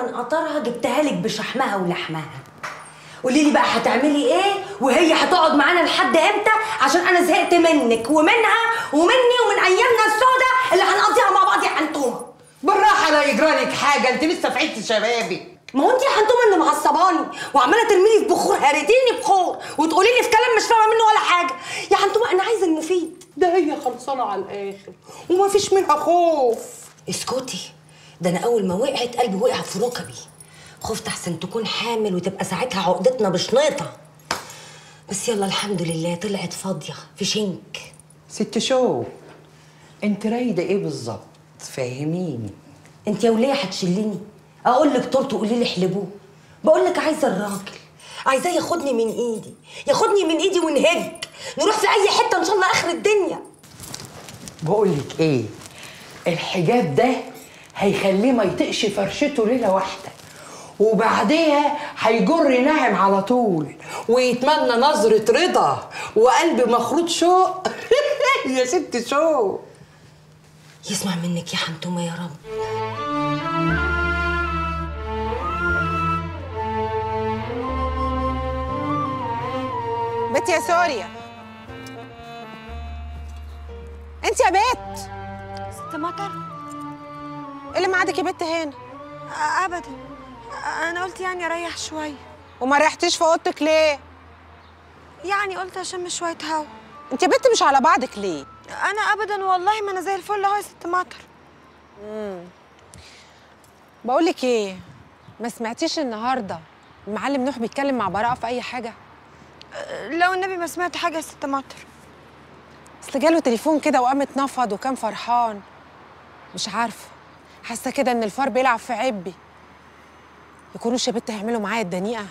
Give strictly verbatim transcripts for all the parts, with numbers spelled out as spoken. من قطرها جبتها لك بشحمها ولحمها. قولي لي بقى هتعملي ايه، وهي هتقعد معانا لحد امتى؟ عشان انا زهقت منك ومنها ومني ومن ايامنا السودة اللي هنقضيها مع بعض يا حنتومه. بالراحه، لا يجرالك حاجه، انت لسه في عيد شبابي. ما هو انت يا حنتومه اللي معصباني وعماله ترميلي في بخور، هريتيني بخور وتقولي لي في كلام مش فاهمه منه ولا حاجه. يا حنتومه انا عايزه المفيد، ده هي خلصانه على الاخر ومفيش منها خوف. اسكتي، ده انا اول ما وقعت قلبي وقع في ركبي، خفت احسن تكون حامل وتبقى ساعتها عقدتنا بشنيطه. بس يلا الحمد لله طلعت فاضيه في شنك. ست شو، انت رايده ايه بالظبط؟ فهميني. انت يا وليه هتشلني؟ اقول لك طرت وقولي لي احلبوه. بقول لك عايزه الراجل، عايزاه ياخدني من ايدي، ياخدني من ايدي ونهج نروح في اي حته ان شاء الله اخر الدنيا. بقول لك ايه، الحجاب ده هيخليه ما يطقش فرشته ليله واحده، وبعديها هيجر ناعم على طول ويتمنى نظره رضا وقلب مخروط شوق. يا ست شوق يسمع منك يا حنتومه يا رب. بنت يا سوريا، انت يا بنت ست مطر، ايه اللي معادك يا بنت هنا؟ ابدا، انا قلت يعني اريح شويه. وما ريحتيش في اوضتك ليه؟ يعني قلت اشم شويه هوا. انت يا بنت مش على بعضك ليه؟ انا ابدا والله، ما انا زي الفل اهو يا ست مطر. امم بقول لك ايه، ما سمعتيش النهارده المعلم نوح بيتكلم مع براءه في اي حاجه؟ لو النبي ما سمعت حاجه يا ست مطر. اصل جاله تليفون كده وقام اتنفض وكان فرحان، مش عارفه، حاسه كده ان الفار بيلعب في عبي. يكونوش يا بت هيعملوا معايا الدنيئه.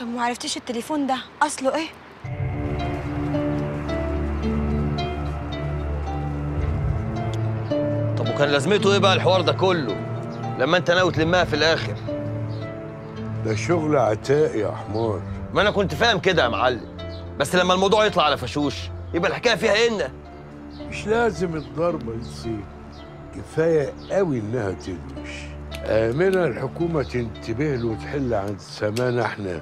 طب ما عرفتيش التليفون ده اصله ايه؟ طب وكان لازمته ايه بقى الحوار ده كله لما انت ناوي تلمها في الاخر؟ ده شغل عتاق يا حمار. ما انا كنت فاهم كده يا معلم، بس لما الموضوع يطلع على فشوش يبقى الحكايه فيها إيه؟ مش لازم الضربه تزيد، كفايه قوي انها تدوش. منها الحكومه تنتبه له وتحل عن سمانه احنا،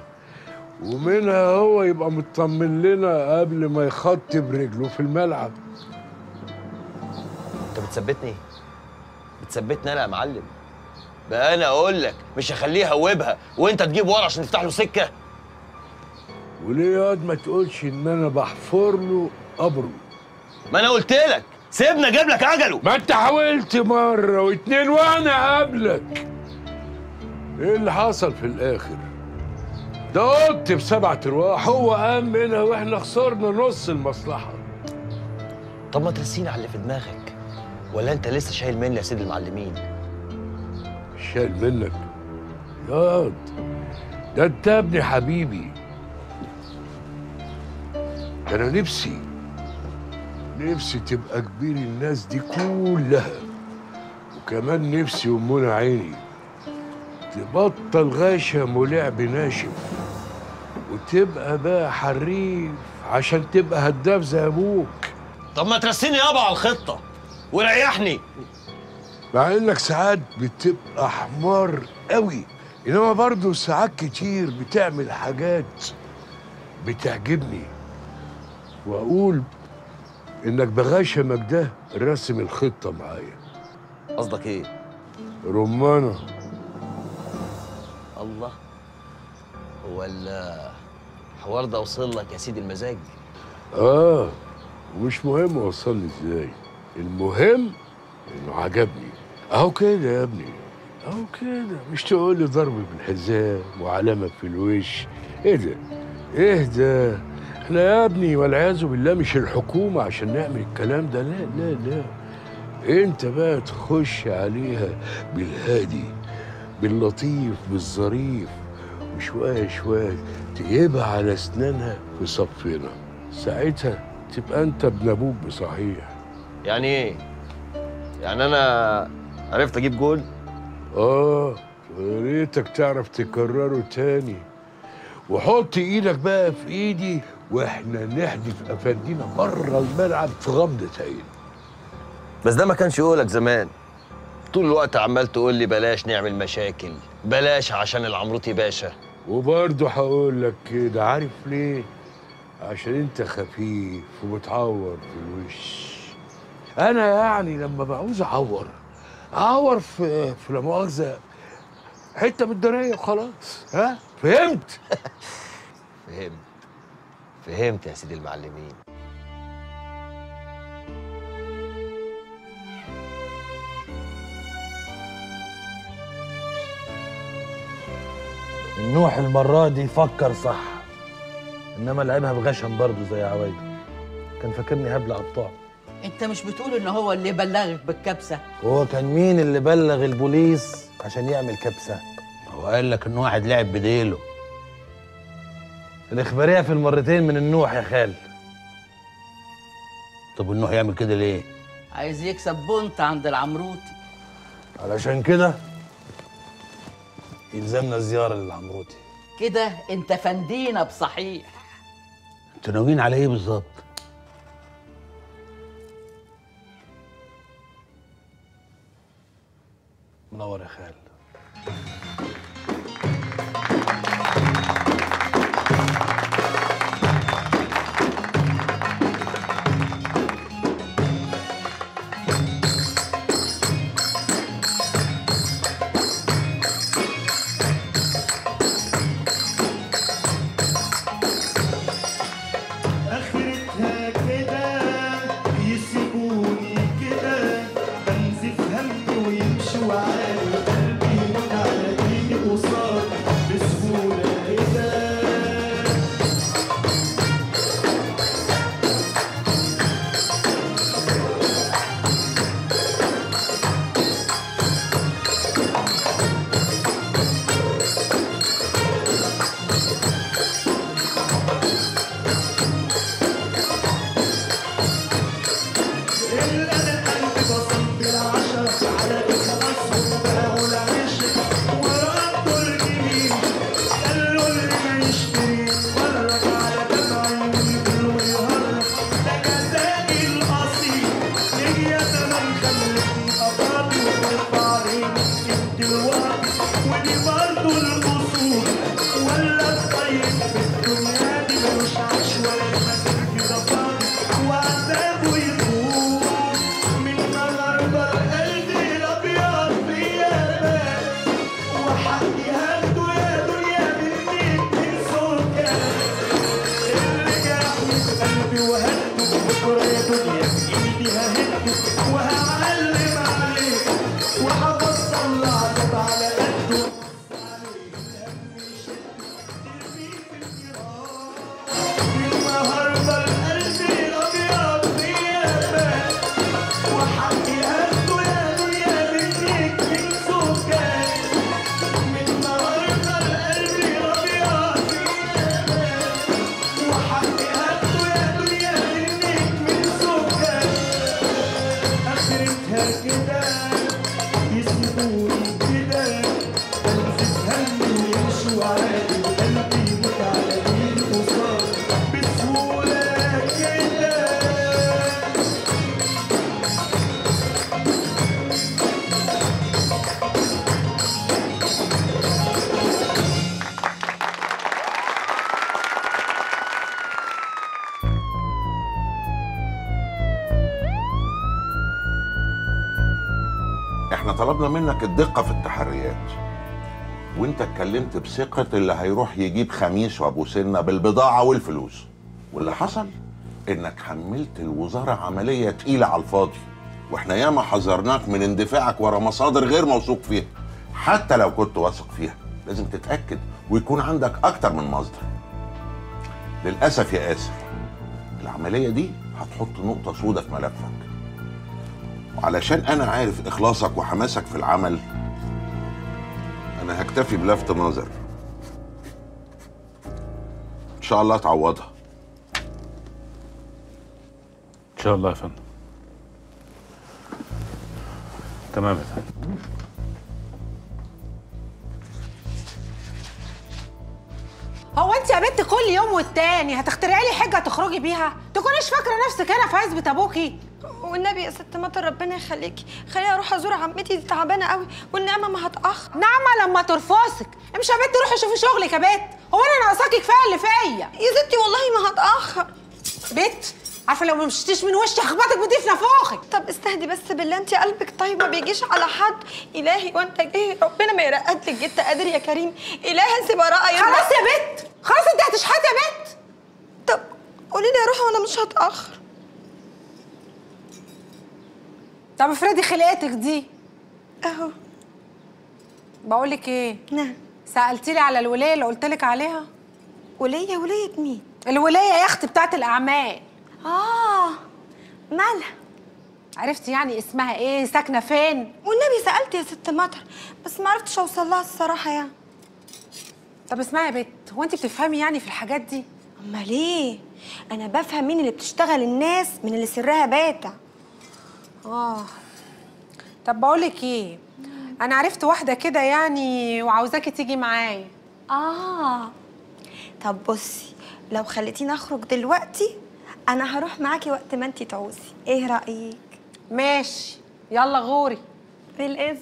ومنها هو يبقى مطمن لنا قبل ما يخطب رجله في الملعب. انت بتثبتني؟ بتثبتني انا يا معلم؟ بقى انا اقول لك مش هخليه يهوبها وانت تجيب ورا عشان تفتح له سكه؟ وليه ياض ما تقولش ان انا بحفر له قبره؟ ما انا قلت لك سيبنا اجيب لك عجله. ما انت حاولت مره واتنين وانا قبلك. ايه اللي حصل في الاخر؟ ده قلت بسبعة ارواح، هو قام منها واحنا خسرنا نص المصلحه. طب ما ترسينا على اللي في دماغك، ولا انت لسه شايل مني يا سيد المعلمين؟ شايل منك يا ياض؟ ده انت يا ابني حبيبي. ده أنا نفسي نفسي تبقى كبير الناس دي كلها، وكمان نفسي أمنا عيني تبطل غشم ولعب ناشف وتبقى بقى حريف عشان تبقى هداف زي أبوك. طب ما ترسيني يابا على الخطة وريحني، مع إنك ساعات بتبقى حمار قوي، إنما برضه ساعات كتير بتعمل حاجات بتعجبني واقول انك بغشمك ده رسم الخطه معايا. قصدك ايه؟ رمانه. الله، هو الحوار ده وصل لك يا سيدي المزاج؟ اه، ومش مهم وصلني ازاي، المهم انه عجبني. اهو كده يا ابني، اهو كده، مش تقول لي ضرب بالحزام وعلامك في الوش. ايه ده؟ ايه ده؟ احنا يا ابني والعياذ بالله مش الحكومة عشان نعمل الكلام ده، لا لا لا. انت بقى تخش عليها بالهادي باللطيف بالظريف، وشوية شوية تجيبها على اسنانها في صفنا، ساعتها تبقى انت ابن ابوك بصحيح. يعني ايه؟ يعني انا عرفت اجيب جول؟ اه، يا ريتك تعرف تكرره تاني. وحط ايدك بقى في ايدي واحنا نحدف افادينا بره الملعب في غمضه عين. بس ده ما كانش قولك زمان، طول الوقت عمال تقول لي بلاش نعمل مشاكل، بلاش عشان العمروتي باشا. وبرضه هقول لك كده، عارف ليه؟ عشان انت خفيف وبتعور في الوش. انا يعني لما بعوز اعور اعور في في لا مؤاخذه حته من الدنيا وخلاص. ها؟ فهمت؟ فهمت فهمت يا سيدي المعلمين. النوح المرة دي فكر صح، إنما لعبها بغشم برضه زي عوايده. كان فاكرني هبل قطاع. أنت مش بتقول إن هو اللي بلغك بالكبسة؟ هو كان مين اللي بلغ البوليس عشان يعمل كبسة؟ هو قال لك إن واحد لعب بديله. الإخبارية في المرتين من النوح يا خال. طب النوح يعمل كده ليه؟ عايز يكسب بونت عند العمروتي. علشان كده يلزمنا زيارة للعمروتي. كده انت فندينا بصحيح. انتوا ناويين على ايه بالظبط؟ منور يا خال. طلبنا منك الدقة في التحريات، وانت اتكلمت بثقة اللي هيروح يجيب خميس وابو سنة بالبضاعة والفلوس، واللي حصل انك حملت الوزارة عملية تقيلة على الفاضي، واحنا ياما حذرناك من اندفاعك ورا مصادر غير موثوق فيها، حتى لو كنت واثق فيها لازم تتأكد ويكون عندك أكتر من مصدر. للأسف يا آسف العملية دي هتحط نقطة سودة في ملفك، وعلشان أنا عارف إخلاصك وحماسك في العمل أنا هكتفي بلفت نظر. إن شاء الله تعوضها. إن شاء الله يا فندم. تمام يا فندم. هو أنت يا بنت كل يوم والتاني هتخترعي لي حجة تخرجي بيها؟ تكونيش فاكرة نفسك أنا في عزبة أبوكي؟ والنبي يا ست مطر ربنا يخليكي خليها اروح ازور عمتي دي تعبانه قوي والنعمه ما هتاخر. نعمه لما ترفصك، امشي يا بنت روحي شوفي شغلك يا بنت، هو انا ناقصاكي كفايه اللي فيا؟ يا ستي والله ما هتاخر. بنت عارفه لو ما مشيتيش من وشي هخبطك بدي في نفاخك. طب استهدي بس بالله انت قلبك طيب ما بيجيش على حد. الهي وانت جاي ربنا ما يرقدلك جيت قادر يا كريم. الهي انسي براءه يا خلاص يا بنت، خلاص انت هتشحتي يا بنت. طب قولي لي يا روحي وانا مش هتاخر. طب افرضي خلقتك دي اهو. بقول لك ايه؟ نعم. سالتي لي على الولايه اللي قلت لك عليها؟ وليه؟ ولايه مين؟ الولايه يا اختي بتاعت الاعمال. اه مالها؟ عرفتي يعني اسمها ايه؟ ساكنه فين؟ والنبي سالت يا ست مطر بس ما عرفتش اوصل لها الصراحه يعني. طب اسمعي يا بت، هو انت بتفهمي يعني في الحاجات دي؟ امال ايه؟ انا بفهم مين اللي بتشتغل الناس من اللي سرها باتع. اه طب بقول لك ايه؟ انا عرفت واحده كده يعني وعاوزاكي تيجي معايا. اه طب بصي، لو خليتيني اخرج دلوقتي انا هروح معاكي وقت ما انتي تعوزي، ايه رايك؟ ماشي يلا غوري بالاذن.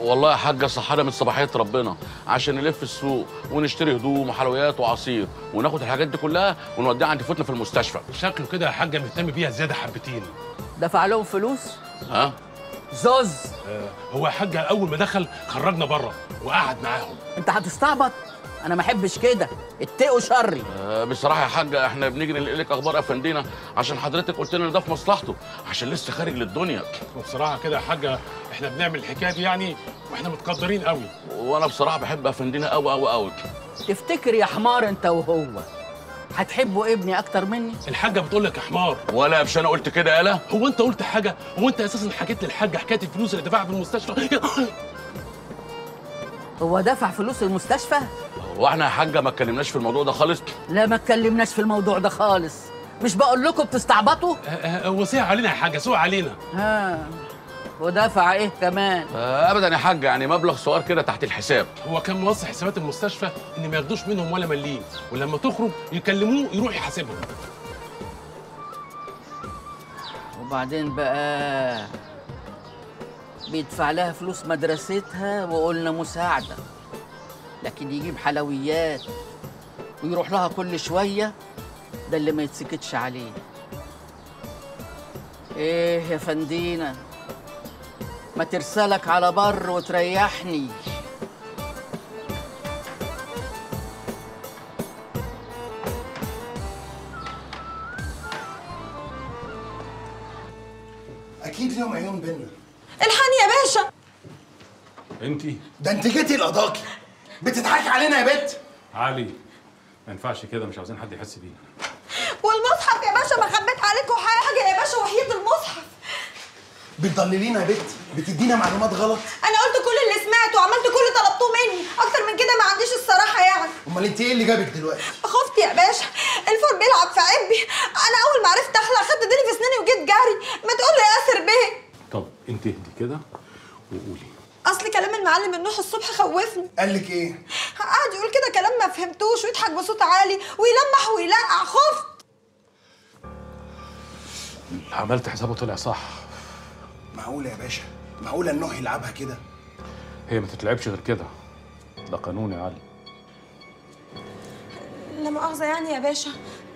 والله يا حاجه صحانا من صباحيه ربنا عشان نلف السوق ونشتري هدوم وحلويات وعصير وناخد الحاجات دي كلها ونوديها عند فوتنا في المستشفى. شكله كده يا حاجه مهتم بيها زياده حبتين. دفع لهم فلوس؟ ها؟ زوز. آه هو يا حاجه اول ما دخل خرجنا بره وقعد معاهم. انت هتستعبط؟ انا ما احبش كده، اتقوا شري. آه بصراحه يا حاجه احنا بنيجي ننقل لك اخبار افندينا عشان حضرتك قلت لنا ده في مصلحته عشان لسه خارج للدنيا. وبصراحه كده يا حاجه احنا بنعمل الحكايه دي يعني واحنا متقدرين قوي. وانا بصراحه بحب افندينا قوي قوي قوي. تفتكر يا حمار انت وهو هتحبوا ابني اكتر مني؟ الحاجه بتقول لك يا حمار. ولا مش انا قلت كده يالا؟ هو انت قلت حاجه؟ هو انت اساسا حكيت للحاجه حكايه الفلوس اللي دفعها في المستشفى؟ هو دفع فلوس المستشفى؟ هو احنا يا حاجه ما اتكلمناش في الموضوع ده خالص؟ لا ما اتكلمناش في الموضوع ده خالص، مش بقول لكم بتستعبطوا؟ هو سوق علينا يا حاجه، سوق علينا. ها ودفع ايه كمان؟ ابدا يا حاجه يعني مبلغ صغير كده تحت الحساب. هو كان موصي حسابات المستشفى ان ما ياخدوش منهم ولا مليم، ولما تخرج يكلموه يروح يحاسبهم. وبعدين بقى بيدفع لها فلوس مدرستها وقلنا مساعده، لكن يجيب حلويات ويروح لها كل شويه، ده اللي ما يتسكتش عليه. ايه يا فندينا ما ترسلك على بر وتريحني. اكيد ليهم عيون بينا. الحقني يا باشا. انتي ده انت جيتي لقضاكي بتضحكي علينا يا بت. علي ما ينفعش كده، مش عاوزين حد يحس بينا. والمصحف يا باشا ما خبيت عليكم حاجه يا باشا، وحيد المصحف. بتضللينا يا بت، بتدينا معلومات غلط. انا قلت كل اللي سمعته وعملت كل اللي طلبتوه مني، اكتر من كده ما عنديش الصراحه يعني. امال انت ايه اللي جابك دلوقتي؟ خفت يا باشا، الفور بيلعب في عبي. انا اول ما عرفت اخلع خدت ديلي في اسناني وجيت جري. ما تقول لي ياسر بيه. طب انت اهدي كده وقولي. اصل كلام المعلم النوح الصبح خوفني. قال لك ايه؟ قعد يقول كده كلام ما فهمتوش ويضحك بصوت عالي ويلمح ويلقع. خفت. عملت حسابه طلع صح. معقولة يا باشا؟ معقولة النوح يلعبها كده؟ هي ما تتلعبش غير كده، ده قانون يا علي. لا مؤاخذة يعني يا باشا،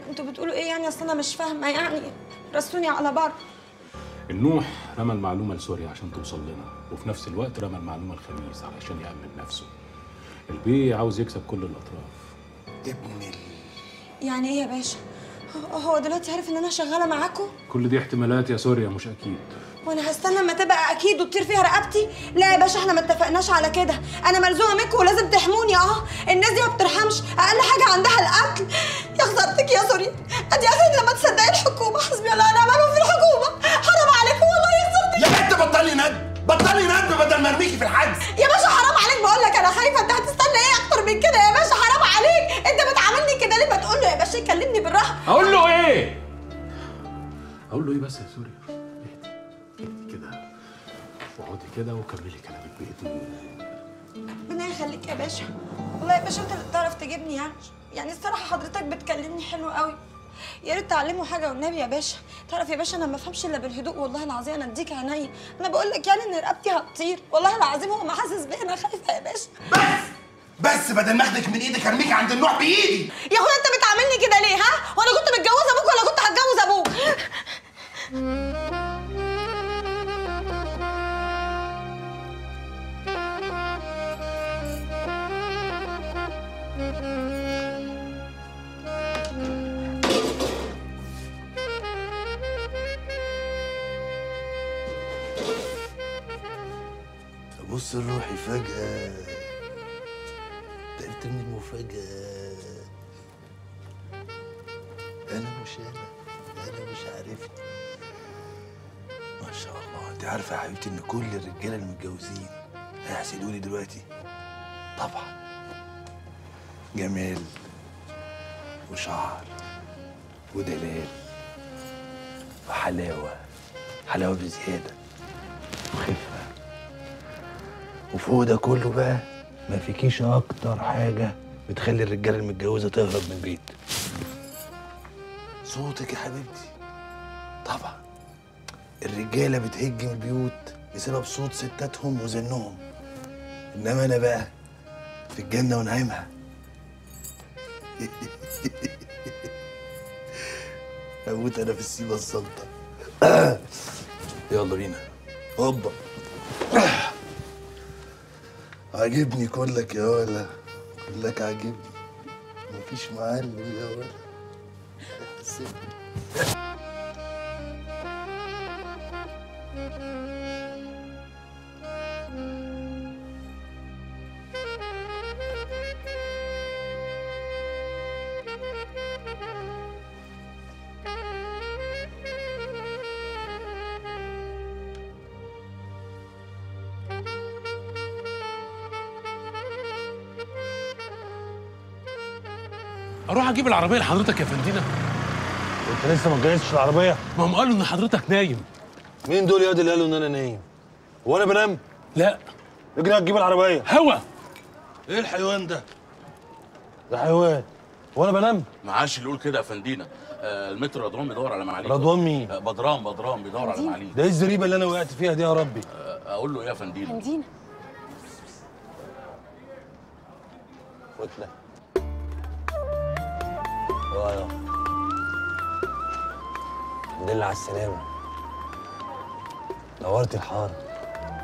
انتوا بتقولوا ايه يعني؟ اصل انا مش فاهمة يعني، رسوني على بر. النوح رمى المعلومة لسوريا عشان توصل لنا، وفي نفس الوقت رمى المعلومة الخميس علشان يأمن نفسه. البي عاوز يكسب كل الأطراف. ابن ال... يعني ايه يا باشا؟ هو دلوقتي عارف ان انا شغالة معاكم؟ كل دي احتمالات يا سوريا مش أكيد. وانا هستنى اما تبقى اكيد وتطير فيها رقبتي؟ لا يا باشا احنا ما اتفقناش على كده، انا ملزومه منكم ولازم تحموني. اه الناس دي ما بترحمش، اقل حاجه عندها القتل. يا خسارتك يا سوري، ادي اخرك لما تصدقي الحكومه. حسبي الله ونعم الوكيل في الحكومه، حرام عليكم والله يا خسارتك. يا بنت بطلي ند، بطلي ند بدل ما ارميكي في الحجز. يا باشا حرام عليك، بقول لك انا خايفه. انت هتستنى ايه اكتر من كده يا باشا؟ حرام عليك، انت بتعاملني كده ليه؟ ما تقول له يا باشا يكلمني بالراحه. اقول له ايه؟ اقول له ايه بس يا سوري؟ اقعدي كده وكملي كلامك باذن الله. ربنا يخليك يا باشا، والله يا باشا انت اللي بتعرف تجيبني يعني، يعني الصراحه حضرتك بتكلمني حلو قوي، يا ريت تعلموا حاجه والنبي يا باشا. تعرف يا باشا انا ما بفهمش الا بالهدوء والله العظيم، انا اديك عينيا. انا بقول لك يعني ان رقبتي هتطير والله العظيم، هو ما حاسس بيا. انا خايفه يا باشا. بس بس بدل ما اخدك من ايدك ارميك عند النوع بايدي. يا اخويا انت بتعاملني كده ليه؟ ها وانا كنت متجوزه ابوك ولا كنت هتجوز ابوك؟ بص لروحي فجأة، تقلت من المفاجأة. أنا مش أنا، أنا مش عارفني. ما شاء الله، أنت عارفة يا حبيبتي إن كل الرجالة المتجوزين هيحسدوني دلوقتي؟ طبعًا. جمال وشعر ودلال وحلاوة، حلاوة بزيادة وخفة. وفوق ده كله بقى ما فيكيش اكتر حاجه بتخلي الرجاله المتجوزه تهرب من البيت. صوتك يا حبيبتي. طبعا الرجاله بتهجم البيوت بسبب صوت ستاتهم وزنهم، انما انا بقى في الجنه ونعيمها. هموت انا في السيبه السلطه. يلا بينا. هوبا. عاجبني كلك يا ولا، كلك عاجبني، مفيش معلم يا ولا. اروح اجيب العربيه لحضرتك يا فندينا؟ انت لسه ما اتجهزتش العربيه؟ ما هم قالوا ان حضرتك نايم. مين دول يا واد اللي قالوا ان انا نايم؟ هو انا بنام؟ لا. اجري هتجيب العربيه. هوا. ايه الحيوان ده؟ ده حيوان. هو انا بنام؟ معاش اللي يقول كده يا فندينا. آه المتر رضوان بيدور على معاليك. رضوان مين؟ آه بدران بدران بيدور على معاليك. ده ايه الزريبه اللي انا وقعت فيها دي يا ربي؟ آه اقول له ايه يا فندينا؟ فندينا. فتنه. ايوه دل على السلامه، نورتي الحاره،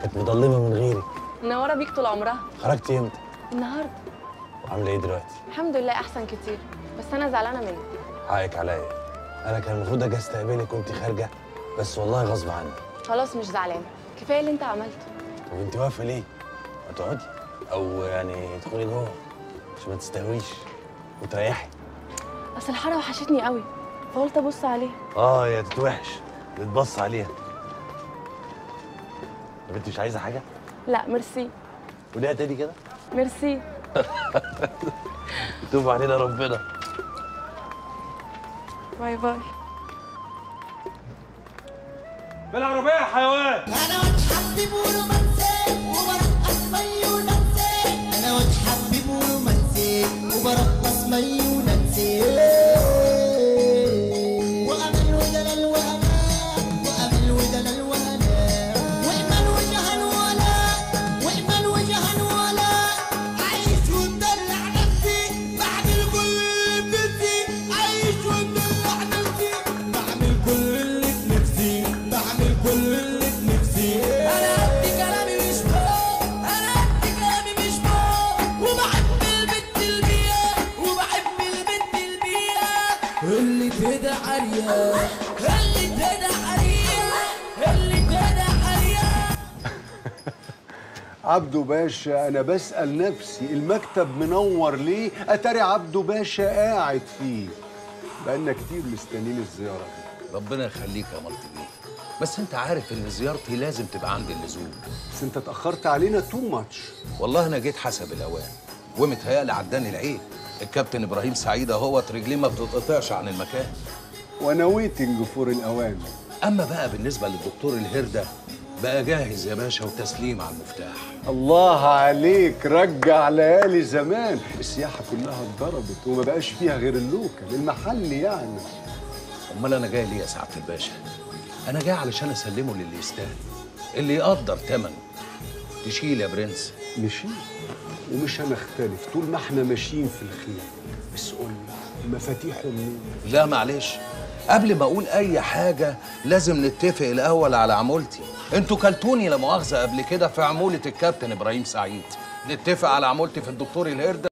كانت مضلمه من غيرك. منوره بيك طول عمرها. خرجتي امتى؟ النهارده. وعامله ايه دلوقتي؟ الحمد لله احسن كتير، بس انا زعلانه منك. حقك عليا، انا كان المفروض اجي استقبلك وانت خارجه، بس والله غصب عني. خلاص مش زعلانه، كفايه اللي انت عملته. طب انت واقفه ليه؟ ما تقعدي او يعني ادخلي جوه عشان ما تستهويش وتريحي. بس الحاره وحشتني قوي فقلت ابص عليها. اه يا تتوحش تتبص عليها. طب انت مش عايزه حاجه؟ لا ميرسي. وليها تاني كده؟ ميرسي. توب علينا ربنا. باي باي. بالعربيه يا حيوان. انا واتحبب ورومانسيك وبرقص مي ونانسيك. انا واتحبب ورومانسيك وبرقص مي ونانسيك. عبده باشا، أنا بسأل نفسي المكتب منور ليه؟ أتاري عبده باشا قاعد فيه. بقالنا كتير مستنيين الزيارة دي. ربنا يخليك يا مالتي بيه، بس أنت عارف إن زيارتي لازم تبقى عند اللزوم. بس أنت اتأخرت علينا تو ماتش. والله أنا جيت حسب الأوان، ومتهيألي عداني العيب. الكابتن إبراهيم سعيد أهوت رجليه ما بتتقطعش عن المكان. وأنا ويتنج فور الأوان. أما بقى بالنسبة للدكتور الهردة بقى جاهز يا باشا وتسليم على المفتاح. الله عليك، رجع ليالي زمان. السياحة كلها اتضربت وما بقاش فيها غير اللوكل المحل يعني. امال انا جاي ليه يا سعادة الباشا؟ انا جاي علشان اسلمه للي يستاهل، اللي يقدر ثمنه. تشيل يا برنس. مشيل ومش هنختلف طول ما احنا ماشيين في الخير. بس قول لي المفاتيح منين؟ لا معلش، قبل ما اقول اي حاجه لازم نتفق الاول على عمولتي. انتوا كلتوني لا مؤاخذه قبل كده في عموله الكابتن ابراهيم سعيد. نتفق على عمولتي في الدكتور القرد.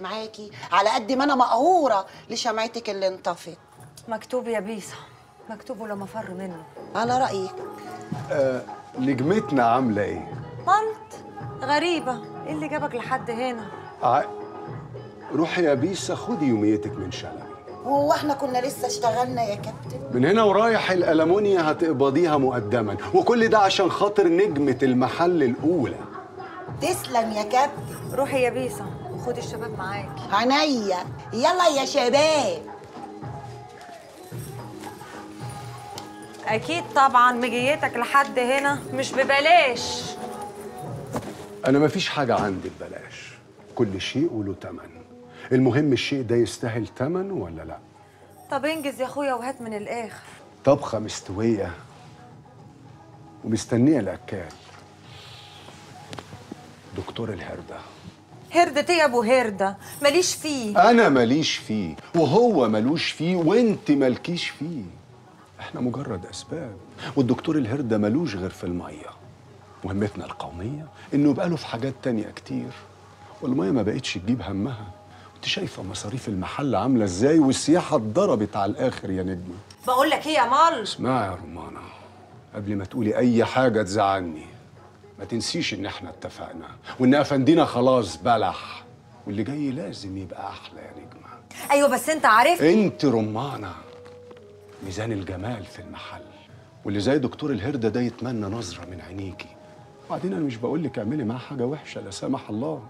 معاكي على قد ما انا مقهوره لشمعتك اللي انطفت. مكتوب يا بيصه، مكتوب ولا مفر منه. على رايك آه، نجمتنا عامله ايه؟ ملط غريبه. ايه اللي جابك لحد هنا؟ ع... روحي يا بيصه خدي يوميتك من شلبي. هو احنا كنا لسه اشتغلنا يا كابتن؟ من هنا ورايح الالمونيا هتقبضيها مقدما، وكل ده عشان خاطر نجمه المحل الاولى. تسلم يا كابتن. روحي يا بيصه خدي الشباب معاكي. عينيا، يلا يا شباب. اكيد طبعا مجيتك لحد هنا مش ببلاش. انا مفيش حاجه عندي ببلاش، كل شيء وله تمن. المهم الشيء ده يستاهل تمن ولا لا. طب انجز يا اخويا وهات من الاخر. طبخه مستويه ومستنيه الاكل. دكتور الهرده. هردة يا ابو هردة، ماليش فيه. انا ماليش فيه وهو مالوش فيه وانت مالكيش فيه. احنا مجرد اسباب، والدكتور الهردة مالوش غير في الميه. مهمتنا القوميه انه يبقى له في حاجات تانية كتير، والميه ما بقتش تجيب همها. وانت شايفه مصاريف المحل عامله ازاي، والسياحه اتضربت على الاخر يا نجمه. بقول لك ايه يا مال؟ اسمعي يا رمانه، قبل ما تقولي اي حاجه تزعلني ما تنسيش ان احنا اتفقنا، وان افندينا خلاص بلح، واللي جاي لازم يبقى احلى يا نجمه. ايوه بس انت عارف انت رمانه ميزان الجمال في المحل، واللي زي دكتور الهرده ده يتمنى نظره من عينيكي. وبعدين انا مش بقول لك اعملي معاه حاجه وحشه لا سمح الله،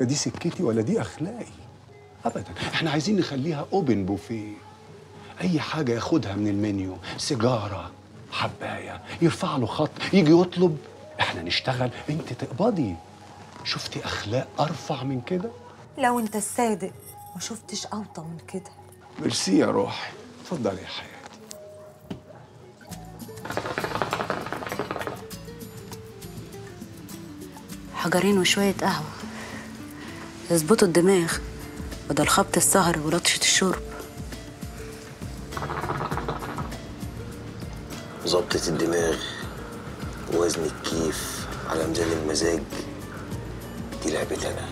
لا دي سكتي ولا دي اخلاقي ابدا. احنا عايزين نخليها اوبن بوفيه، اي حاجه ياخدها من المنيو، سيجاره، حبايه، يرفع له خط، يجي يطلب احنا نشتغل انت تقبضي. شفتي اخلاق ارفع من كده؟ لو انت الصادق ما شفتش اوطى من كده. ميرسي يا روحي، اتفضلي يا حياتي. حجرين وشويه قهوه يظبطوا الدماغ بدل خبط السهر ولطشه الشرب. ظبطت الدماغ وزن الكيف على ميزان المزاج، دي لعبتي انا.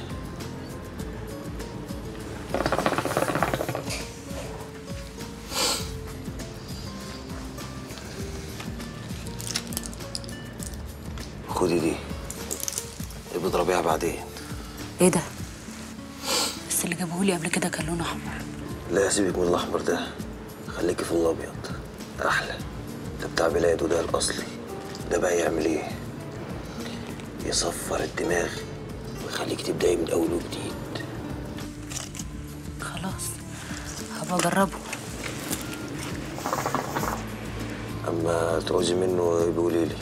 خدي دي ابقي اضربيها بعدين. ايه ده؟ بس اللي جابهولي قبل كده كان لونه احمر. لا سيبك من الاحمر ده، خليكي في الابيض احلى. ده بتاع بلاد وده الاصلي. ده بقى يعمل ايه؟ يصفر الدماغ ويخليك تبداي من اول وجديد. خلاص واجربه. اما تعوزي منه يقولي لي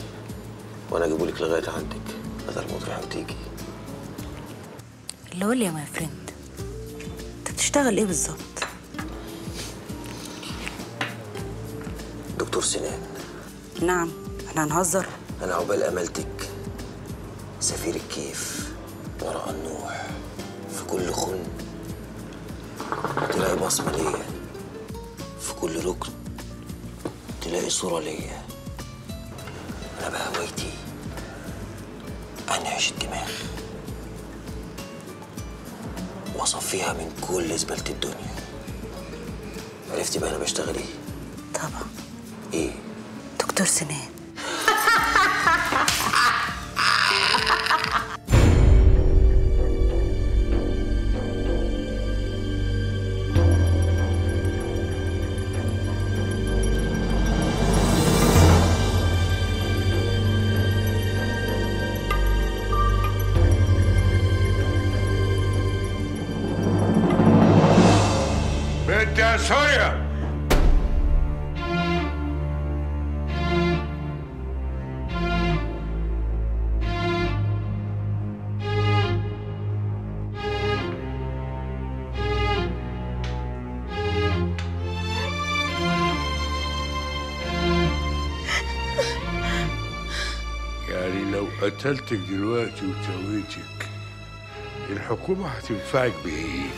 وانا اجيبولك لغايه عندك بدل ما تروحي وتيجي. اللي قول يا ماي فريند، انت بتشتغل ايه بالظبط؟ دكتور سنان. نعم احنا هنهزر؟ انا عقبال امالتك سفير الكيف وراء النوح، في كل خن تلاقي بصمه ليا، في كل ركن تلاقي صوره ليا. انا بقى هوايتي انعش الدماغ واصفيها من كل زباله الدنيا. عرفتي بقى انا بشتغل ايه؟ طبعا. ايه؟ دكتور سنان. قتلتك دلوقتي وتويتك الحكومة هتنفعك بإيه؟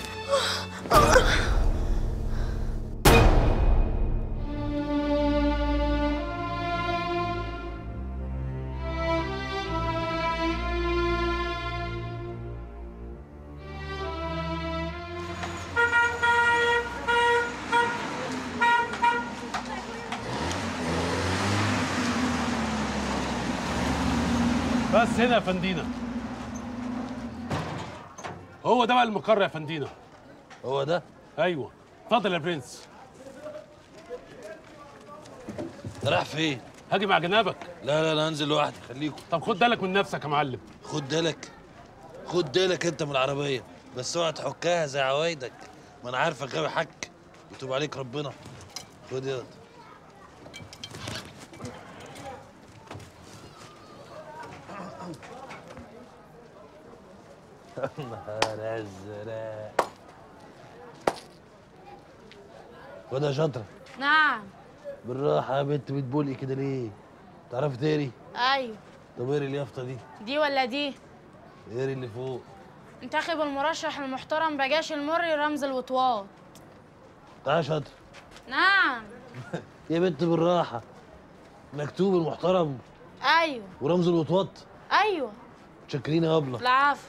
بس هنا يا فندينا. هو ده بقى المقر يا فندينا. هو ده؟ ايوه. اتفضل يا برنس. رايح فين؟ هاجي مع جنابك. لا لا انا هنزل لوحدي خليكم. طب خد بالك من نفسك يا معلم. خد بالك؟ خد بالك انت من العربيه، بس اوعى تحكها زي عوايدك، ما انا عارفك غاوي حك وتوب عليك ربنا. خد ياض. النهار عالزراق. وده شاطرة. نعم. بالراحة يا بنت، بتبولقي كده ليه؟ تعرفي تقري؟ أيوه. طب اقري اليافطة دي. دي ولا دي؟ اقري اللي فوق. انتخب المرشح المحترم بجاش المري رمز الوطواط. تعالى شاطرة. نعم. يا بنت بالراحة. مكتوب المحترم. أيوه. ورمز الوطواط. أيوه. متشكرين يا أبلة. العفو.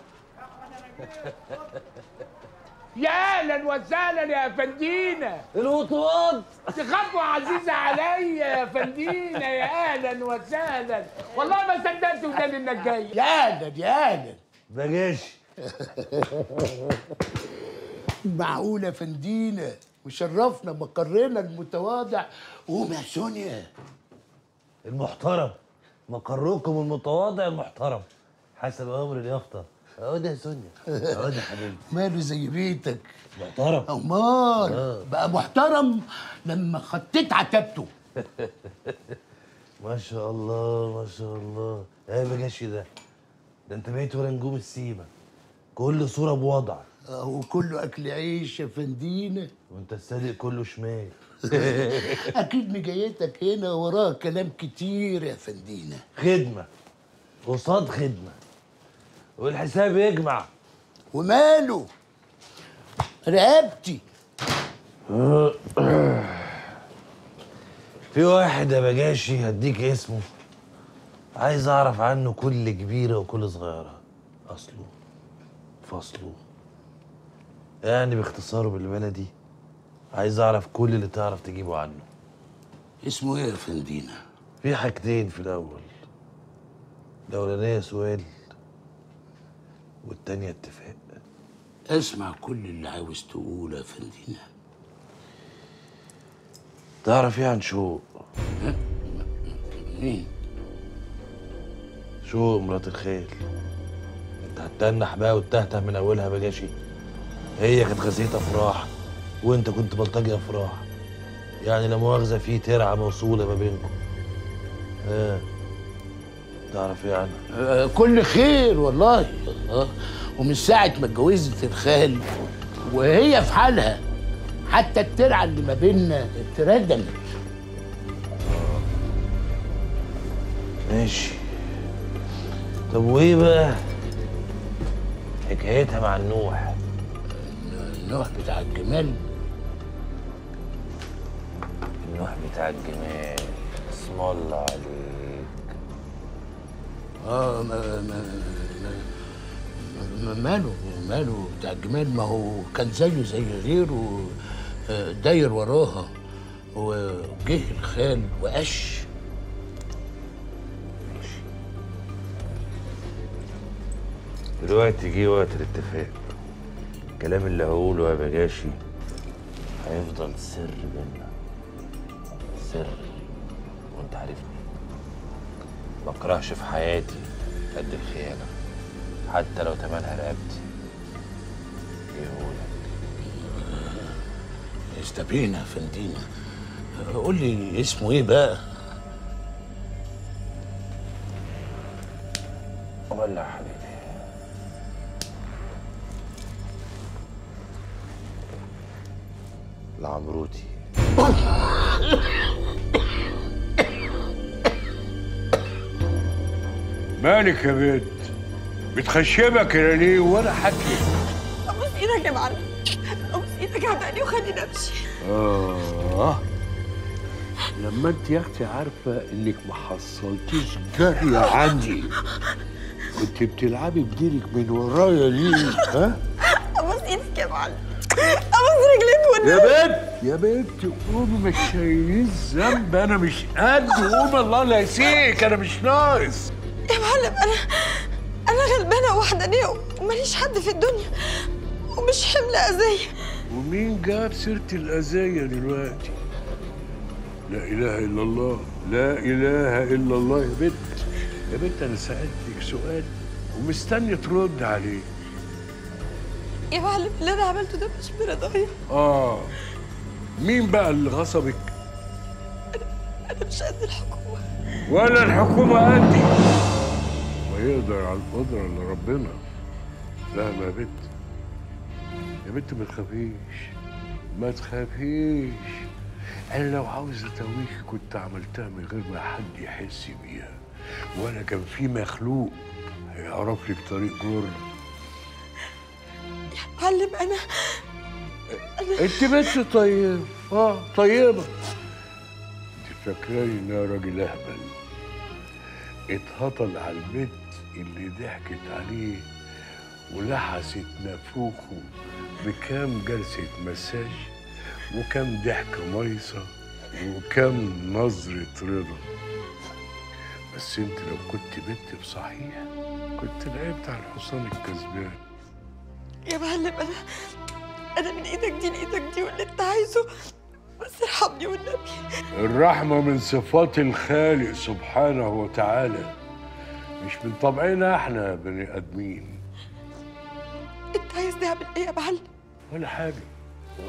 يا اهلا وسهلا يا فندينا. الوطواط دي خطوه عزيزه عليا يا فندينا. يا اهلا وسهلا، والله ما صدقت وداني انك جاي. يا اهلا يا اهلا. ما جاش. معقوله يا فندينا؟ وشرفنا مقرنا المتواضع. قوم يا سونيا. المحترم مقركم المتواضع المحترم حسب امر اليافطه. عودة يا سونيا، عودة يا حبيبي. ماله زي بيتك؟ محترم. أمال بقى محترم لما خطيت عتبته. ما شاء الله ما شاء الله. إيه ما جاش ده؟ ده أنت بقيت ورا نجوم السيما. كل صورة بوضع. أه وكله أكل عيش يا فندينا. وأنت الصادق كله شمال. أكيد مجايتك هنا وراها كلام كتير يا فندينا. خدمة قصاد خدمة. والحساب يجمع. وماله؟ رقبتي. في واحد يا بجاشي هديك اسمه، عايز اعرف عنه كل كبيره وكل صغيره، اصله فصله، يعني باختصاره بالبلدي عايز اعرف كل اللي تعرف تجيبه عنه. اسمه ايه يا فندينا؟ في حاجتين في الاول، الاولانيه سؤال والتانية اتفاق. اسمع كل اللي عاوز تقوله يا فندينا. تعرف ايه عن شوق؟ مين؟ شوق مرات الخيل. انت هتتنح بقى وتتهته من اولها بجاشي. هي كانت غزية افراح وانت كنت بلطجي افراح، يعني لا مؤاخذه في ترعه موصوله ما بينكم. اه تعرف يعني آه كل خير والله. آه. ومن ساعه ما اتجوزت الخال وهي في حالها، حتى الترعه اللي ما بيننا اتردمت. ماشي. طب وايه بقى حكايتها مع النوح؟ النوح بتاع الجمال؟ النوح بتاع الجمال، اسم الله عليك. اه ما ما ما ماله ماله بتاع الجمال؟ ما هو كان زيه زي غيره داير وراها، وجه الخال وقش. دلوقتي جه وقت الاتفاق. الكلام اللي هقوله يا بجاشي هيفضل سر بينا، سر، وانت عارفني ما بكرهش في حياتي قد الخيانه، حتى لو تمنها رقبتي. ايه هو لك؟ استبينا فندينا، قول لي اسمه ايه بقى؟ ولا يا حبيبي العمروتي. مالك يا بنت؟ بتخشبك انا ليه ولا حكي؟ ابوس ايدك يا معلم، ابوس ايدك عبقني وخليني امشي. اه لما انت يا اختي عارفه انك ما حصلتيش جريه عندي، كنت بتلعبي بديلك من ورايا ليه؟ ها؟ ابوس ايدك يا معلم، ابوس رجليك والنبي. يا بنت يا بنت قومي، مش شايلين ذنب، انا مش قد، قومي الله لا يسيك، انا مش ناقص. يا معلم انا انا غلبانه وحدانيه وماليش حد في الدنيا ومش حمل اذيه. ومين جاب سيره الاذيه دلوقتي؟ لا اله الا الله، لا اله الا الله. يا بنت يا بنت انا سالتك سؤال ومستني ترد عليه. يا معلم اللي انا عملته ده مش برضايا. اه مين بقى اللي غصبك؟ انا انا مش قد الحكومه ولا الحكومه قدي، ويقدر على القدره اللي ربنا. لا ما يا بنت يا بنت ما تخافيش ما تخافيش، انا لو عاوز اتويكي كنت عملتها من غير ما حد يحس بيها، ولا كان في مخلوق هيعرف لك طريق جر. يا معلم أنا أنا أنت بنت طيبة، أه طيبة. أنت فاكراني إن أنا راجل أهبل اتهطل على البنت اللي ضحكت عليه ولحست نافوخه بكام جلسة مساج وكام ضحكة ميصة وكام نظرة رضا. بس أنت لو كنت بنت بصحيح كنت لعبت على الحصان الكسبان. يا معلم انا انا من ايدك دي لايدك دي واللي انت عايزه، بس ارحمني والنبي. الرحمه من صفات الخالق سبحانه وتعالى، مش من طبعنا احنا بني ادمين. انت عايزني اعمل ايه يا معلم؟ ولا حاجه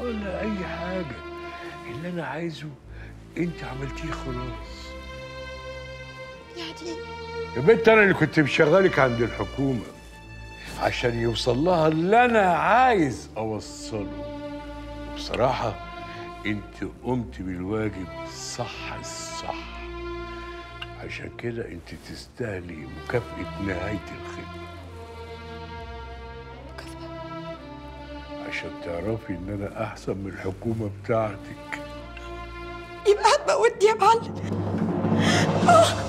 ولا اي حاجه، اللي انا عايزه انت عملتيه خلاص. يعني يا بنت انا اللي كنت مشغلك عند الحكومه عشان يوصل لها اللي أنا عايز أوصله. بصراحة أنت قمت بالواجب صح الصح، عشان كده أنت تستاهلي مكافأة نهاية الخدمة. مكافأة؟ عشان تعرفي إن أنا أحسن من الحكومة بتاعتك. يبقى هتموتني يا معلم.